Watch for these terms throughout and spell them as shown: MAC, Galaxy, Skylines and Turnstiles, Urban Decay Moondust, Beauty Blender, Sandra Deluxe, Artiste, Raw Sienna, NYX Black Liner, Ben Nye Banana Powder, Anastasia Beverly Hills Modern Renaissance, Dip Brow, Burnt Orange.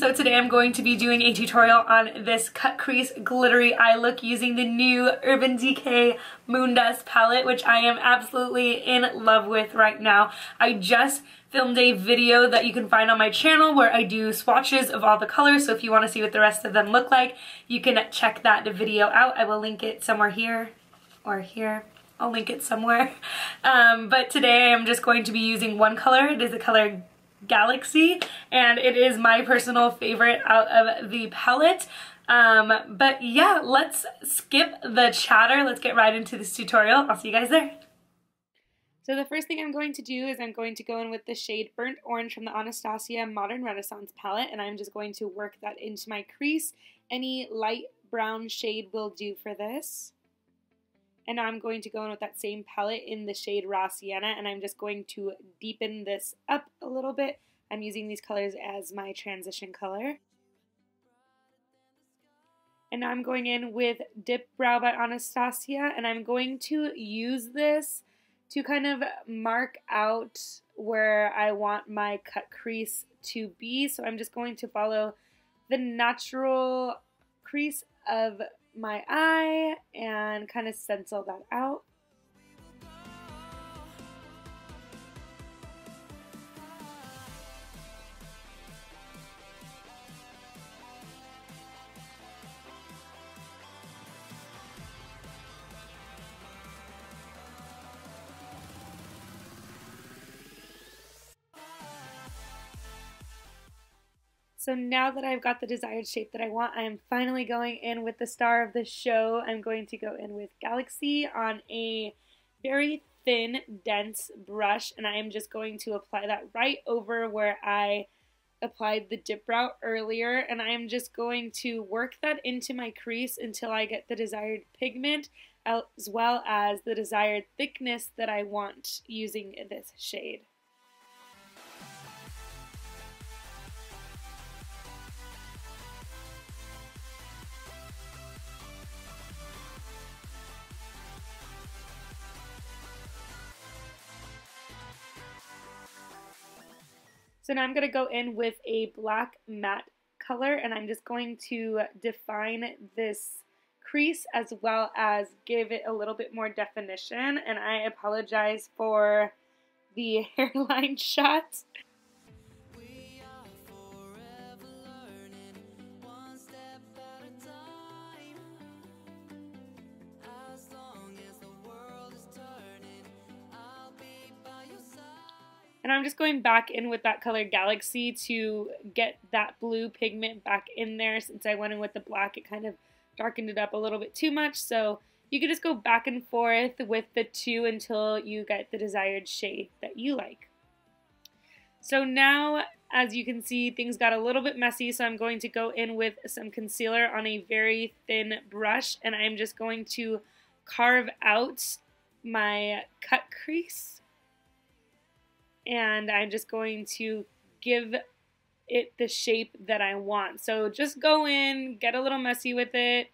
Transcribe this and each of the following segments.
So today I'm going to be doing a tutorial on this cut crease glittery eye look using the new Urban Decay Moondust palette, which I am absolutely in love with right now. I just filmed a video that you can find on my channel where I do swatches of all the colors, so if you want to see what the rest of them look like, you can check that video out. I will link it somewhere here or here. I'll link it somewhere. But today I'm just going to be using one color. It is the color Galaxy, and it is my personal favorite out of the palette. But yeah, let's skip the chatter. Let's get right into this tutorial. I'll see you guys there. So the first thing I'm going to do is I'm going to go in with the shade Burnt Orange from the Anastasia Modern Renaissance palette, and I'm just going to work that into my crease. Any light brown shade will do for this. And now I'm going to go in with that same palette in the shade Raw Sienna, and I'm just going to deepen this up a little bit. I'm using these colors as my transition color. And now I'm going in with Dip Brow by Anastasia, and I'm going to use this to kind of mark out where I want my cut crease to be. So I'm just going to follow the natural crease of my eye and kind of stencil that out. So now that I've got the desired shape that I want, I am finally going in with the star of the show. I'm going to go in with Galaxy on a very thin, dense brush, and I am just going to apply that right over where I applied the Dip Brow earlier, and I am just going to work that into my crease until I get the desired pigment as well as the desired thickness that I want using this shade. So now I'm going to go in with a black matte color, and I'm just going to define this crease as well as give it a little bit more definition, and I apologize for the hairline shot. And I'm just going back in with that color Galaxy to get that blue pigment back in there. Since I went in with the black, it kind of darkened it up a little bit too much. So you can just go back and forth with the two until you get the desired shade that you like. So now, as you can see, things got a little bit messy. So I'm going to go in with some concealer on a very thin brush. And I'm just going to carve out my cut crease. And I'm just going to give it the shape that I want. So just go in, get a little messy with it,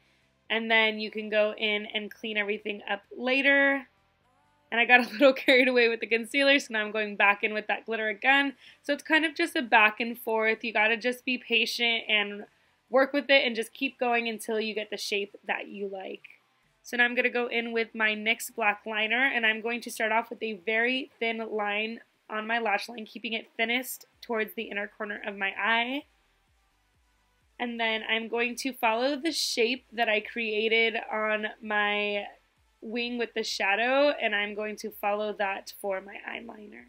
and then you can go in and clean everything up later. And I got a little carried away with the concealer, so now I'm going back in with that glitter again. So it's kind of just a back and forth. You gotta just be patient and work with it and just keep going until you get the shape that you like. So now I'm gonna go in with my NYX Black Liner, and I'm going to start off with a very thin line on my lash line, keeping it thinnest towards the inner corner of my eye. And then I'm going to follow the shape that I created on my wing with the shadow, and I'm going to follow that for my eyeliner.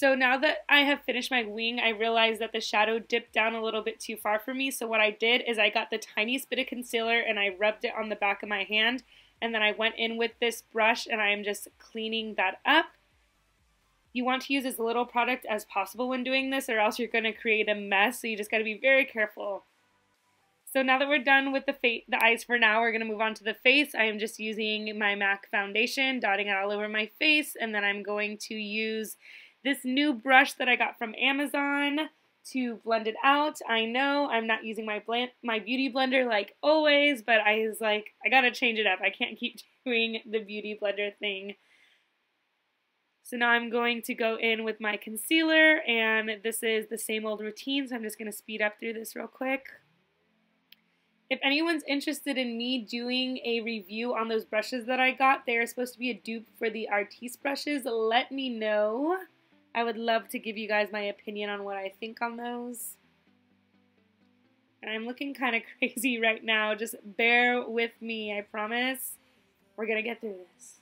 So now that I have finished my wing, I realized that the shadow dipped down a little bit too far for me. So what I did is I got the tiniest bit of concealer and I rubbed it on the back of my hand. And then I went in with this brush and I am just cleaning that up. You want to use as little product as possible when doing this, or else you're going to create a mess. So you just got to be very careful. So now that we're done with the eyes for now, we're going to move on to the face. I am just using my MAC foundation, dotting it all over my face. And then I'm going to use this new brush that I got from Amazon to blend it out. I know I'm not using my Beauty Blender like always, but I was like, I gotta change it up. I can't keep doing the Beauty Blender thing. So now I'm going to go in with my concealer, and this is the same old routine, so I'm just gonna speed up through this real quick. If anyone's interested in me doing a review on those brushes that I got, they are supposed to be a dupe for the Artiste brushes. Let me know. I would love to give you guys my opinion on what I think on those. And I'm looking kind of crazy right now. Just bear with me, I promise. We're going to get through this.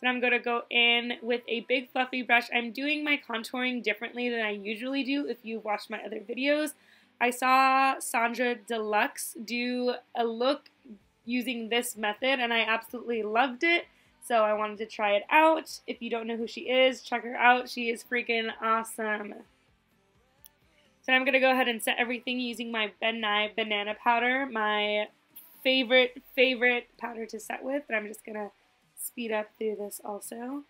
So I'm going to go in with a big fluffy brush. I'm doing my contouring differently than I usually do if you've watched my other videos. I saw Sandra Deluxe do a look using this method, and I absolutely loved it, so I wanted to try it out. If you don't know who she is, check her out. She is freaking awesome. So I'm going to go ahead and set everything using my Ben Nye Banana Powder, my favorite powder to set with, but I'm just going to speed up through this also.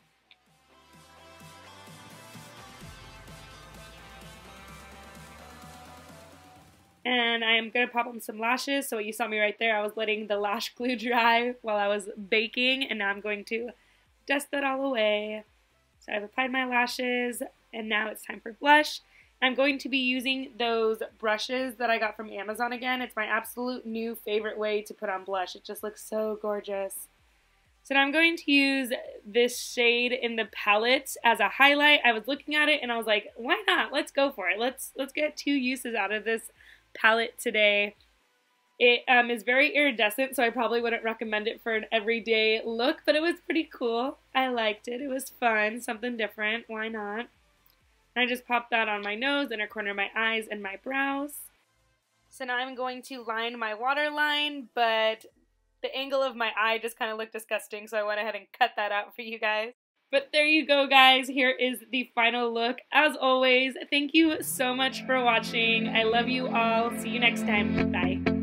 And I'm going to pop on some lashes. So you saw me right there. I was letting the lash glue dry while I was baking. And now I'm going to dust that all away. So I've applied my lashes. And now it's time for blush. I'm going to be using those brushes that I got from Amazon again. It's my absolute new favorite way to put on blush. It just looks so gorgeous. So now I'm going to use this shade in the palette as a highlight. I was looking at it and I was like, why not? Let's go for it. Let's get two uses out of this palette today. It is very iridescent, so I probably wouldn't recommend it for an everyday look, but it was pretty cool. I liked it. It was fun. Something different. Why not? And I just popped that on my nose, inner corner of my eyes, and my brows. So now I'm going to line my waterline, but the angle of my eye just kind of looked disgusting, so I went ahead and cut that out for you guys. But there you go, guys. Here is the final look. As always, thank you so much for watching. I love you all. See you next time. Bye.